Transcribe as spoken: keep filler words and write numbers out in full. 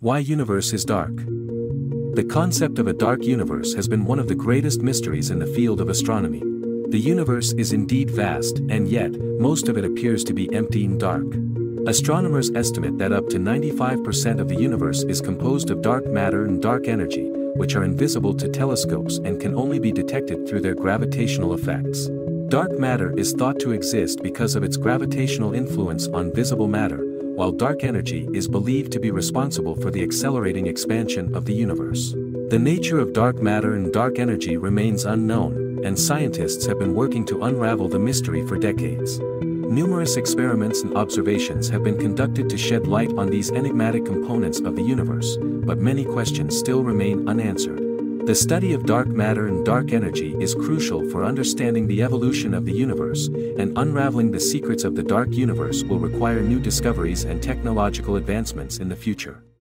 Why universe is dark? The concept of a dark universe has been one of the greatest mysteries in the field of astronomy. The universe is indeed vast, and yet, most of it appears to be empty and dark. Astronomers estimate that up to ninety-five percent of the universe is composed of dark matter and dark energy, which are invisible to telescopes and can only be detected through their gravitational effects. Dark matter is thought to exist because of its gravitational influence on visible matter, while dark energy is believed to be responsible for the accelerating expansion of the universe. The nature of dark matter and dark energy remains unknown, and scientists have been working to unravel the mystery for decades. Numerous experiments and observations have been conducted to shed light on these enigmatic components of the universe, but many questions still remain unanswered. The study of dark matter and dark energy is crucial for understanding the evolution of the universe, and unraveling the secrets of the dark universe will require new discoveries and technological advancements in the future.